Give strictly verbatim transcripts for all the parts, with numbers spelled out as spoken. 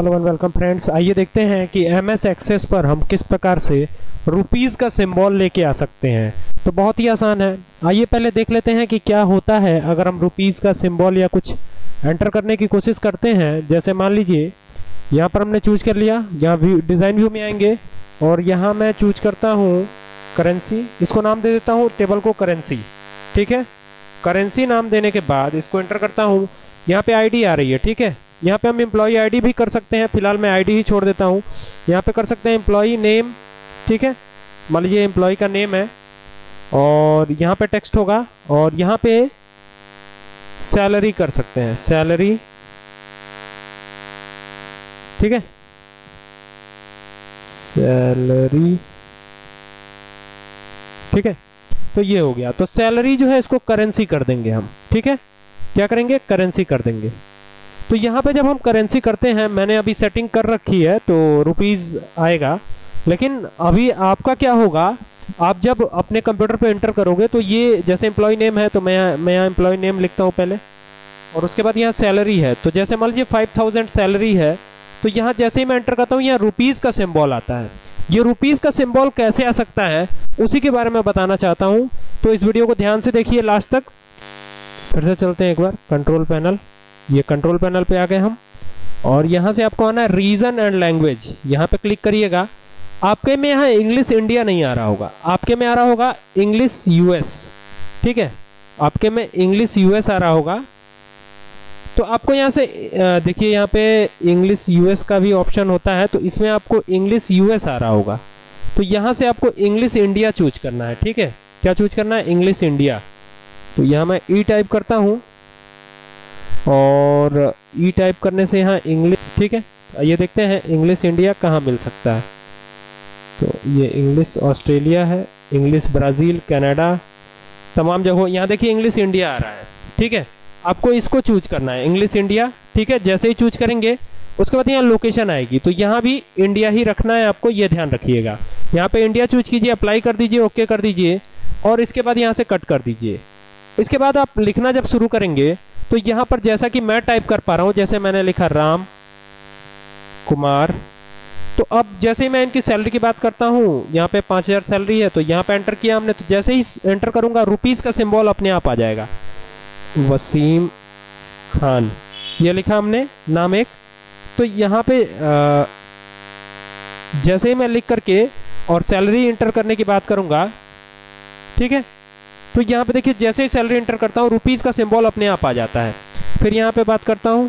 Hello and welcome friends, आइए देखते हैं कि एम एस एक्सेस पर हम किस प्रकार से रुपीज़ का सिंबल लेके आ सकते हैं। तो बहुत ही आसान है, आइए पहले देख लेते हैं कि क्या होता है अगर हम रुपीज़ का सिंबल या कुछ एंटर करने की कोशिश करते हैं। जैसे मान लीजिए यहाँ पर हमने चूज कर लिया, यहाँ व्यू डिज़ाइन व्यू में आएंगे और यहाँ मैं चूज करता हूँ करेंसी, इसको नाम दे देता हूँ टेबल को करेंसी, ठीक है। करेंसी नाम देने के बाद इसको एंटर करता हूँ, यहाँ पर आई डी आ रही है, ठीक है। यहाँ पे हम एम्प्लॉई आईडी भी कर सकते हैं, फिलहाल मैं आईडी ही छोड़ देता हूँ। यहाँ पे कर सकते हैं एम्प्लॉई नेम, ठीक है, मान लीजिए एम्प्लॉई का नेम है और यहाँ पे टेक्स्ट होगा और यहाँ पे सैलरी कर सकते हैं, सैलरी, ठीक है, सैलरी, ठीक है। तो ये हो गया, तो सैलरी जो है इसको करेंसी कर देंगे हम, ठीक है। क्या करेंगे? करेंसी कर देंगे। तो यहाँ पे जब हम करेंसी करते हैं, मैंने अभी सेटिंग कर रखी है तो रुपीज़ आएगा, लेकिन अभी आपका क्या होगा, आप जब अपने कंप्यूटर पे एंटर करोगे तो ये जैसे एम्प्लॉय नेम है तो मैं मैं यहाँ एम्प्लॉय नेम लिखता हूँ पहले और उसके बाद यहाँ सैलरी है। तो जैसे मान लीजिए फाइव थाउजेंड सैलरी है, तो यहाँ जैसे ही मैं एंटर करता हूँ यहाँ रुपीज़ का सिम्बॉल आता है। ये रुपीज़ का सिम्बॉल कैसे आ सकता है उसी के बारे में बताना चाहता हूँ, तो इस वीडियो को ध्यान से देखिए लास्ट तक। फिर से चलते हैं एक बार कंट्रोल पैनल, ये कंट्रोल पैनल पे आ गए हम और यहाँ से आपको आना है रीजन एंड लैंग्वेज, यहाँ पे क्लिक करिएगा। आपके में यहाँ इंग्लिश इंडिया नहीं आ रहा होगा, आपके में आ रहा होगा इंग्लिश यूएस, ठीक है, आपके में इंग्लिश यूएस आ रहा होगा। तो आपको यहाँ से देखिए यहाँ पे इंग्लिश यूएस का भी ऑप्शन होता है, तो इसमें आपको इंग्लिश यूएस आ रहा होगा, तो यहाँ से आपको इंग्लिश इंडिया चूज करना है, ठीक है। क्या चूज करना है? English India. तो यहाँ मैं ई टाइप करता हूँ और ई टाइप करने से यहाँ इंग्लिश, ठीक है। ये देखते हैं इंग्लिश इंडिया कहाँ मिल सकता है, तो ये इंग्लिश ऑस्ट्रेलिया है, इंग्लिश ब्राज़ील, कनाडा, तमाम जगह यहाँ देखिए इंग्लिश इंडिया आ रहा है, ठीक है। आपको इसको चूज करना है इंग्लिश इंडिया, ठीक है। जैसे ही चूज करेंगे उसके बाद यहाँ लोकेशन आएगी, तो यहाँ भी इंडिया ही रखना है आपको, ये ध्यान रखिएगा। यहाँ पर इंडिया चूज कीजिए, अप्लाई कर दीजिए, ओके कर दीजिए और इसके बाद यहाँ से कट कर दीजिए। इसके बाद आप लिखना जब शुरू करेंगे तो यहाँ पर जैसा कि मैं टाइप कर पा रहा हूँ, जैसे मैंने लिखा राम कुमार, तो अब जैसे ही मैं इनकी सैलरी की बात करता हूँ, यहाँ पे पाँच हज़ार सैलरी है, तो यहाँ पे एंटर किया हमने, तो जैसे ही एंटर करूँगा रुपीज़ का सिंबल अपने आप आ जाएगा। वसीम खान, ये लिखा हमने नाम एक, तो यहाँ पे आ, जैसे ही मैं लिख करके और सैलरी इंटर करने की बात करूँगा, ठीक है, तो यहाँ पे देखिए जैसे ही सैलरी एंटर करता हूँ रुपीज़ का सिंबल अपने आप आ जाता है। फिर यहाँ पे बात करता हूँ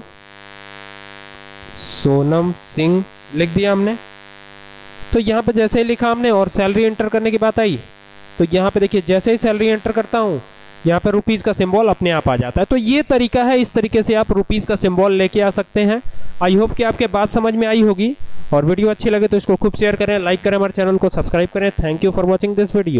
सोनम सिंह, लिख दिया हमने, तो यहाँ पे जैसे ही लिखा हमने और सैलरी एंटर करने की बात आई, तो यहाँ पे देखिए जैसे ही सैलरी एंटर करता हूँ यहाँ पे रुपीज़ का सिंबल अपने आप आ जाता है। तो ये तरीका है, इस तरीके से आप रुपीज़ का सिंबल लेके आ सकते हैं। आई होप कि आपके बात समझ में आई होगी और वीडियो अच्छी लगे तो इसको खूब शेयर करें, लाइक करें, हमारे चैनल को सब्सक्राइब करें। Thank you for watching this video.